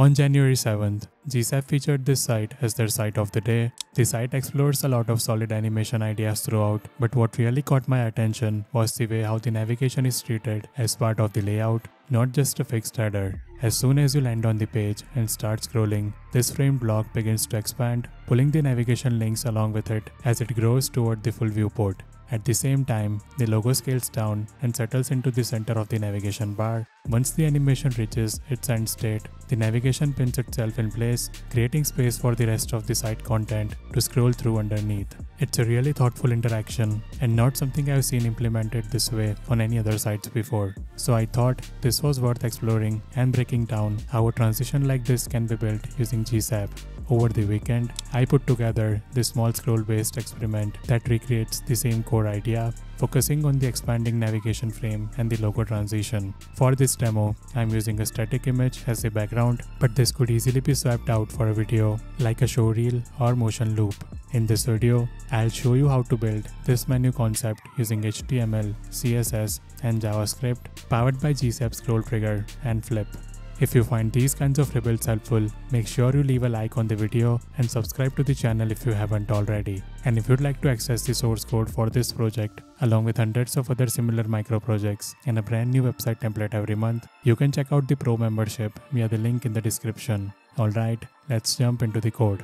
On January 7th, GSAP featured this site as their site of the day. The site explores a lot of solid animation ideas throughout, but what really caught my attention was the way how the navigation is treated as part of the layout, not just a fixed header. As soon as you land on the page and start scrolling, this framed block begins to expand, pulling the navigation links along with it as it grows toward the full viewport. At the same time, the logo scales down and settles into the center of the navigation bar. Once the animation reaches its end state, the navigation pins itself in place, creating space for the rest of the site content to scroll through underneath. It's a really thoughtful interaction and not something I've seen implemented this way on any other sites before. So I thought this was worth exploring and breaking down how a transition like this can be built using GSAP. Over the weekend, I put together this small scroll-based experiment that recreates the same core idea, focusing on the expanding navigation frame and the logo transition. For this demo, I'm using a static image as a background, but this could easily be swapped out for a video, like a showreel or motion loop. In this video, I'll show you how to build this menu concept using HTML, CSS, and JavaScript, powered by GSAP ScrollTrigger and Flip. If you find these kinds of rebels helpful, make sure you leave a like on the video and subscribe to the channel if you haven't already. And if you'd like to access the source code for this project, along with hundreds of other similar micro projects and a brand new website template every month, you can check out the Pro membership via the link in the description. Alright, let's jump into the code.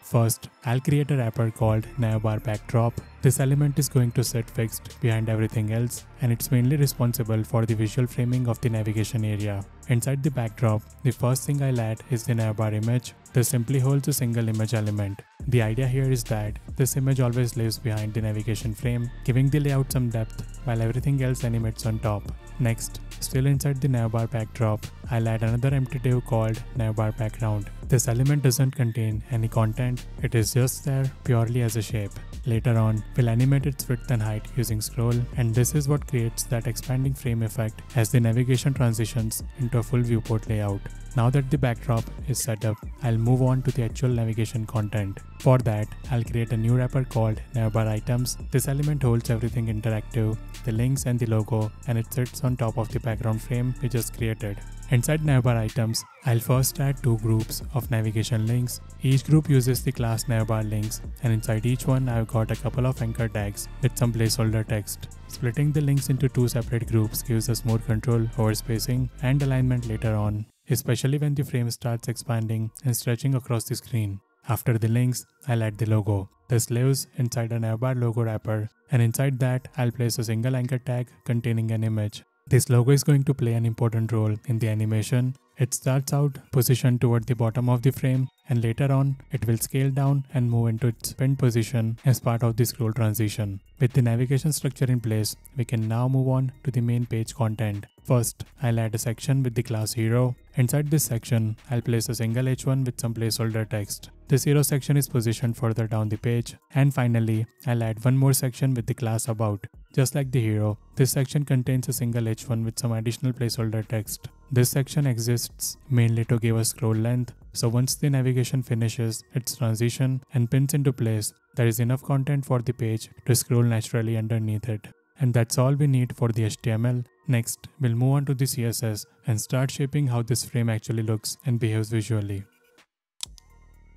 First, I'll create a wrapper called navbar backdrop. This element is going to sit fixed behind everything else, and it's mainly responsible for the visual framing of the navigation area. Inside the backdrop, the first thing I'll add is the navbar image. This simply holds a single image element. The idea here is that this image always lives behind the navigation frame, giving the layout some depth while everything else animates on top. Next, still inside the navbar backdrop, I'll add another empty div called navbar background. This element doesn't contain any content, it is just there purely as a shape. Later on, we'll animate its width and height using scroll, and this is what creates that expanding frame effect as the navigation transitions into a full viewport layout. Now that the backdrop is set up, I'll move on to the actual navigation content. For that, I'll create a new wrapper called navbar items. This element holds everything interactive, the links and the logo, and it sits on top of the background frame we just created. Inside navbar items, I'll first add two groups of navigation links. Each group uses the class navbar links, and inside each one I've got a couple of anchor tags with some placeholder text. Splitting the links into two separate groups gives us more control over spacing and alignment later on, especially when the frame starts expanding and stretching across the screen. After the links, I'll add the logo. This lives inside a navbar logo wrapper, and inside that I'll place a single anchor tag containing an image. This logo is going to play an important role in the animation. It starts out positioned toward the bottom of the frame, and later on it will scale down and move into its pinned position as part of the scroll transition. With the navigation structure in place, we can now move on to the main page content. First, I'll add a section with the class hero. Inside this section, I'll place a single h1 with some placeholder text. This hero section is positioned further down the page. And finally, I'll add one more section with the class about. Just like the hero, this section contains a single h1 with some additional placeholder text. This section exists mainly to give us scroll length, so once the navigation finishes its transition and pins into place, there is enough content for the page to scroll naturally underneath it. And that's all we need for the HTML. Next, we'll move on to the CSS and start shaping how this frame actually looks and behaves visually.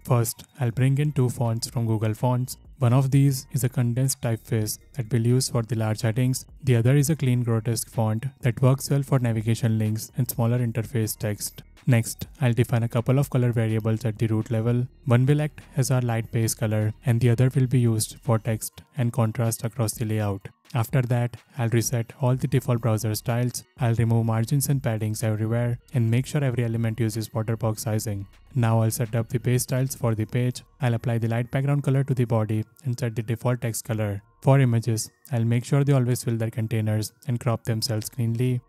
First, I'll bring in two fonts from Google Fonts. One of these is a condensed typeface that we'll use for the large headings. The other is a clean grotesque font that works well for navigation links and smaller interface text. Next, I'll define a couple of color variables at the root level. One will act as our light base color, and the other will be used for text and contrast across the layout. After that, I'll reset all the default browser styles. I'll remove margins and paddings everywhere and make sure every element uses borderbox sizing. Now I'll set up the base styles for the page. I'll apply the light background color to the body and set the default text color. For images, I'll make sure they always fill their containers and crop themselves cleanly.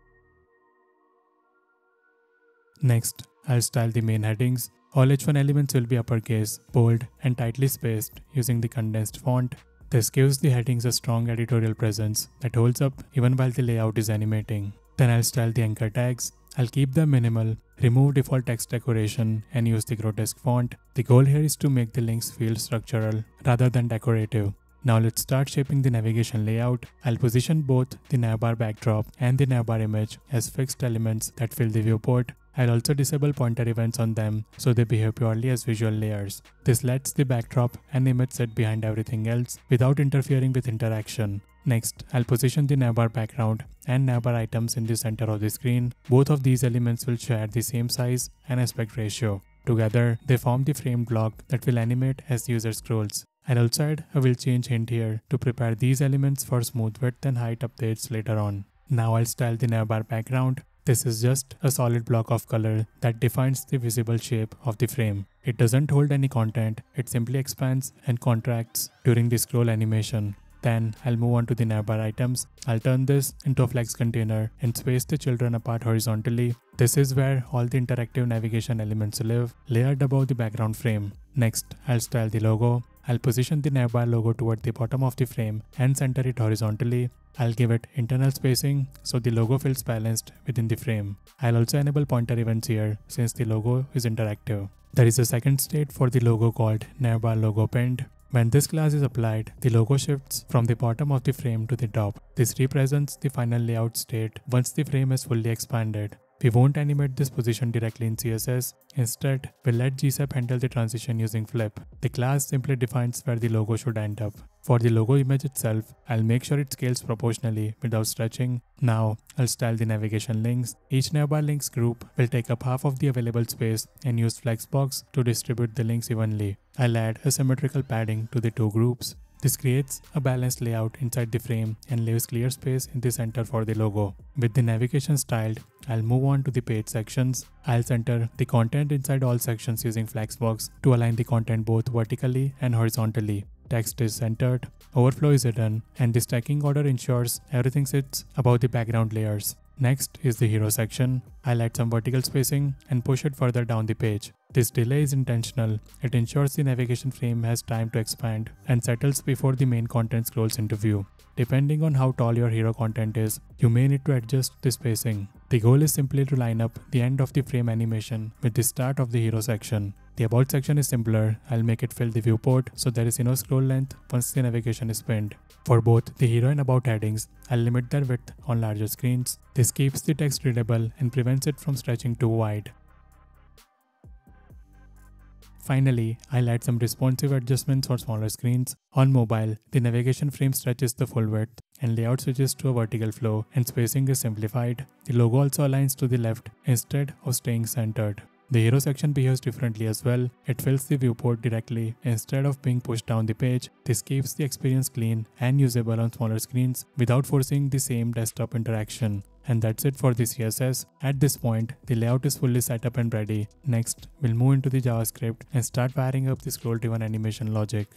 Next, I'll style the main headings. All h1 elements will be uppercase, bold, and tightly spaced using the condensed font. This gives the headings a strong editorial presence that holds up even while the layout is animating. Then I'll style the anchor tags. I'll keep them minimal, remove default text decoration, and use the grotesque font. The goal here is to make the links feel structural rather than decorative. Now let's start shaping the navigation layout. I'll position both the navbar backdrop and the navbar image as fixed elements that fill the viewport. I'll also disable pointer events on them so they behave purely as visual layers. This lets the backdrop and image sit behind everything else without interfering with interaction. Next, I'll position the navbar background and navbar items in the center of the screen. Both of these elements will share the same size and aspect ratio. Together, they form the frame block that will animate as the user scrolls. I'll also add a will change hint here to prepare these elements for smooth width and height updates later on. Now I'll style the navbar background. This is just a solid block of color that defines the visible shape of the frame. It doesn't hold any content, it simply expands and contracts during the scroll animation. Then I'll move on to the navbar items. I'll turn this into a flex container and space the children apart horizontally. This is where all the interactive navigation elements live, layered above the background frame. Next, I'll style the logo. I'll position the navbar logo toward the bottom of the frame and center it horizontally. I'll give it internal spacing so the logo feels balanced within the frame. I'll also enable pointer events here since the logo is interactive. There is a second state for the logo called navbar logo pinned. When this class is applied, the logo shifts from the bottom of the frame to the top. This represents the final layout state once the frame is fully expanded. We won't animate this position directly in CSS. Instead, we'll let GSAP handle the transition using Flip. The class simply defines where the logo should end up. For the logo image itself, I'll make sure it scales proportionally without stretching. Now, I'll style the navigation links. Each navbar links group will take up half of the available space and use Flexbox to distribute the links evenly. I'll add a symmetrical padding to the two groups. This creates a balanced layout inside the frame and leaves clear space in the center for the logo. With the navigation styled, I'll move on to the page sections. I'll center the content inside all sections using Flexbox to align the content both vertically and horizontally. Text is centered, overflow is hidden, and the stacking order ensures everything sits above the background layers. Next is the hero section. I'll add some vertical spacing and push it further down the page. This delay is intentional. It ensures the navigation frame has time to expand and settles before the main content scrolls into view. Depending on how tall your hero content is, you may need to adjust the spacing. The goal is simply to line up the end of the frame animation with the start of the hero section. The about section is simpler. I'll make it fill the viewport so there is no scroll length once the navigation is pinned. For both the hero and about headings, I'll limit their width on larger screens. This keeps the text readable and prevents it from stretching too wide. Finally, I'll add some responsive adjustments for smaller screens. On mobile, the navigation frame stretches the full width and layout switches to a vertical flow and spacing is simplified. The logo also aligns to the left instead of staying centered. The hero section behaves differently as well. It fills the viewport directly instead of being pushed down the page. This keeps the experience clean and usable on smaller screens without forcing the same desktop interaction. And that's it for the CSS. At this point, the layout is fully set up and ready. Next, we'll move into the JavaScript and start wiring up the scroll-driven animation logic.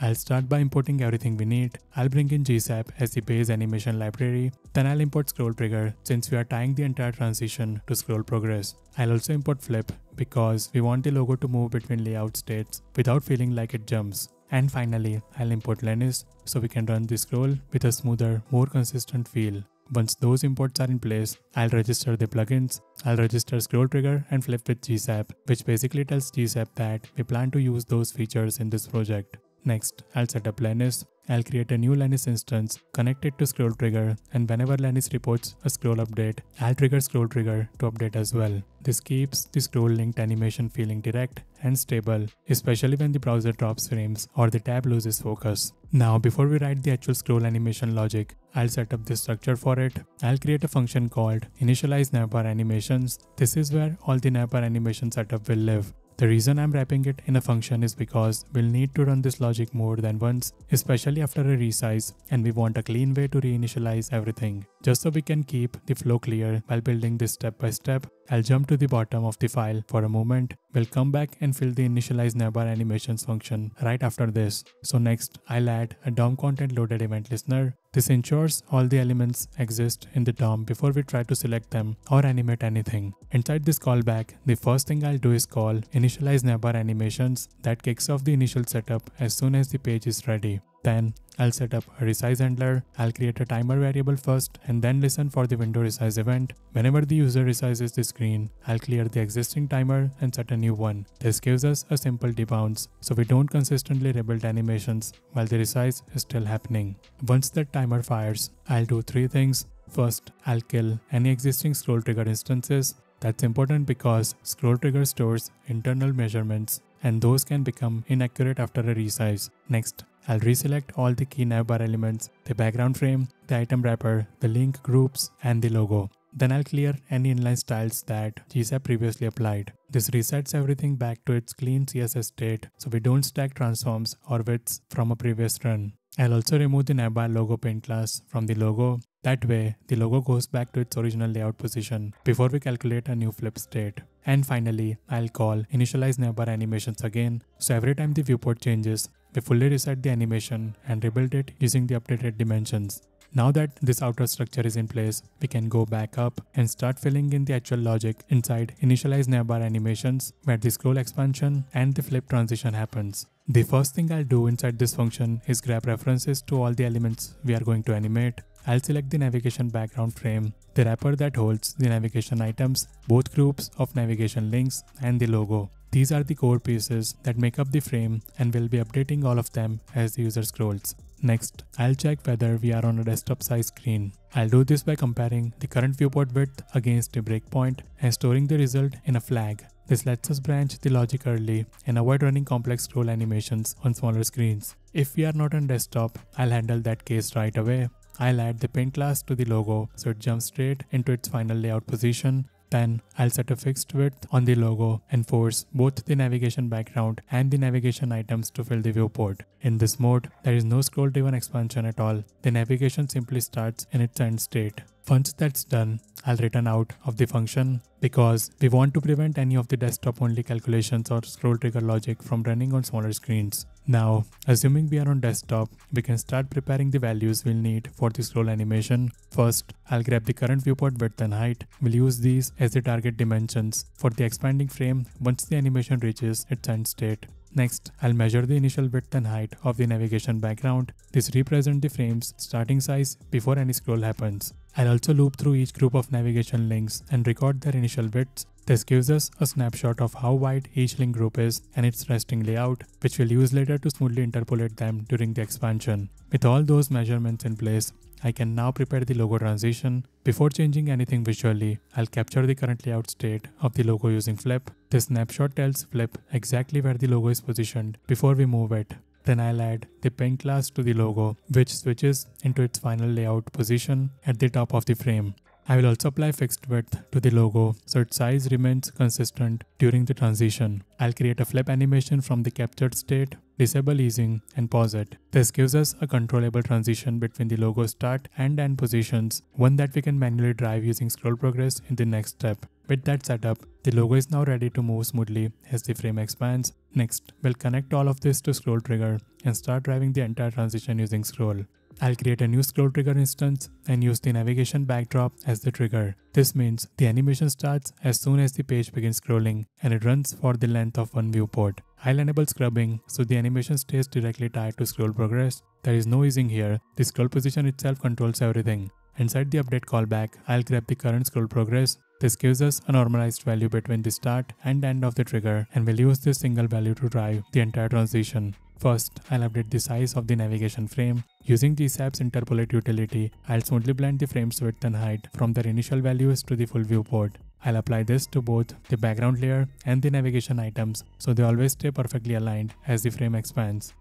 I'll start by importing everything we need. I'll bring in GSAP as the base animation library. Then I'll import ScrollTrigger since we are tying the entire transition to scroll progress. I'll also import Flip because we want the logo to move between layout states without feeling like it jumps. And finally, I'll import Lenis so we can run the scroll with a smoother, more consistent feel. Once those imports are in place, I'll register the plugins. I'll register ScrollTrigger and Flip with GSAP, which basically tells GSAP that we plan to use those features in this project. Next, I'll set up Lenis. I'll create a new Lenis instance, connect it to ScrollTrigger, and whenever Lenis reports a scroll update, I'll trigger ScrollTrigger to update as well. This keeps the scroll-linked animation feeling direct and stable, especially when the browser drops frames or the tab loses focus. Now, before we write the actual scroll animation logic, I'll set up the structure for it. I'll create a function called initialize navbar animations. This is where all the navbar animation setup will live. The reason I'm wrapping it in a function is because we'll need to run this logic more than once, especially after a resize, and we want a clean way to reinitialize everything. Just so we can keep the flow clear while building this step by step, I'll jump to the bottom of the file for a moment. We'll come back and fill the initialize navbar animations function right after this. So next, I'll add a DOM content loaded event listener. This ensures all the elements exist in the DOM before we try to select them or animate anything. Inside this callback, the first thing I'll do is call initialize navbar animations that kicks off the initial setup as soon as the page is ready. Then I'll set up a resize handler. I'll create a timer variable first and then listen for the window resize event. Whenever the user resizes the screen, I'll clear the existing timer and set a new one. This gives us a simple debounce so we don't consistently rebuild animations while the resize is still happening. Once the timer fires, I'll do three things. First, I'll kill any existing ScrollTrigger instances. That's important because ScrollTrigger stores internal measurements and those can become inaccurate after a resize. Next, I'll reselect all the key navbar elements, the background frame, the item wrapper, the link groups, and the logo. Then I'll clear any inline styles that GSAP previously applied. This resets everything back to its clean CSS state so we don't stack transforms or widths from a previous run. I'll also remove the navbar logo paint class from the logo. That way, the logo goes back to its original layout position before we calculate a new flip state. And finally, I'll call initialize navbar animations again, so every time the viewport changes, we fully reset the animation and rebuild it using the updated dimensions. Now that this outer structure is in place, we can go back up and start filling in the actual logic inside initialize navbar animations where the scroll expansion and the flip transition happens. The first thing I'll do inside this function is grab references to all the elements we are going to animate. I'll select the navigation background frame, the wrapper that holds the navigation items, both groups of navigation links, and the logo. These are the core pieces that make up the frame and we'll be updating all of them as the user scrolls. Next, I'll check whether we are on a desktop size screen. I'll do this by comparing the current viewport width against a breakpoint and storing the result in a flag. This lets us branch the logic early and avoid running complex scroll animations on smaller screens. If we are not on desktop, I'll handle that case right away. I'll add the paint class to the logo so it jumps straight into its final layout position. Then I'll set a fixed width on the logo and force both the navigation background and the navigation items to fill the viewport. In this mode, there is no scroll driven expansion at all. The navigation simply starts in its end state. Once that's done, I'll return out of the function because we want to prevent any of the desktop only calculations or scroll trigger logic from running on smaller screens. Now, assuming we are on desktop, we can start preparing the values we'll need for the scroll animation. First, I'll grab the current viewport width and height. We'll use these as the target dimensions for the expanding frame once the animation reaches its end state. Next, I'll measure the initial width and height of the navigation background. This represents the frame's starting size before any scroll happens. I'll also loop through each group of navigation links and record their initial widths. This gives us a snapshot of how wide each link group is and its resting layout, which we'll use later to smoothly interpolate them during the expansion. With all those measurements in place, I can now prepare the logo transition. Before changing anything visually, I'll capture the current layout state of the logo using Flip. This snapshot tells Flip exactly where the logo is positioned before we move it. Then I'll add the paint class to the logo, which switches into its final layout position at the top of the frame. I will also apply fixed width to the logo so its size remains consistent during the transition. I'll create a flip animation from the captured state, disable easing, and pause it. This gives us a controllable transition between the logo start and end positions, one that we can manually drive using scroll progress in the next step. With that setup, the logo is now ready to move smoothly as the frame expands. Next, we'll connect all of this to ScrollTrigger and start driving the entire transition using scroll. I'll create a new ScrollTrigger instance and use the navigation backdrop as the trigger. This means the animation starts as soon as the page begins scrolling and it runs for the length of one viewport. I'll enable scrubbing so the animation stays directly tied to scroll progress. There is no easing here, the scroll position itself controls everything. Inside the update callback, I'll grab the current scroll progress. This gives us a normalized value between the start and end of the trigger, and we'll use this single value to drive the entire transition. First, I'll update the size of the navigation frame. Using GSAP's interpolate utility, I'll smoothly blend the frame's width and height from their initial values to the full viewport. I'll apply this to both the background layer and the navigation items so they always stay perfectly aligned as the frame expands.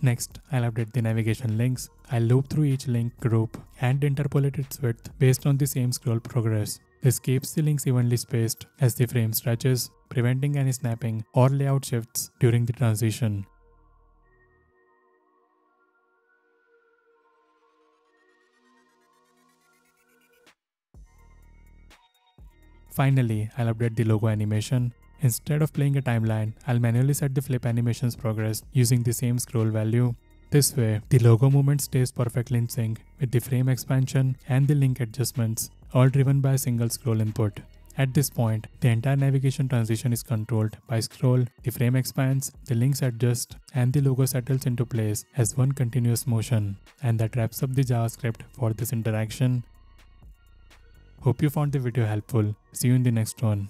Next, I'll update the navigation links. I'll loop through each link group and interpolate its width based on the same scroll progress. This keeps the links evenly spaced as the frame stretches, preventing any snapping or layout shifts during the transition. Finally, I'll update the logo animation. Instead of playing a timeline, I'll manually set the flip animation's progress using the same scroll value. This way, the logo movement stays perfectly in sync with the frame expansion and the link adjustments, all driven by a single scroll input. At this point, the entire navigation transition is controlled by scroll, the frame expands, the links adjust, and the logo settles into place as one continuous motion. And that wraps up the JavaScript for this interaction. Hope you found the video helpful. See you in the next one.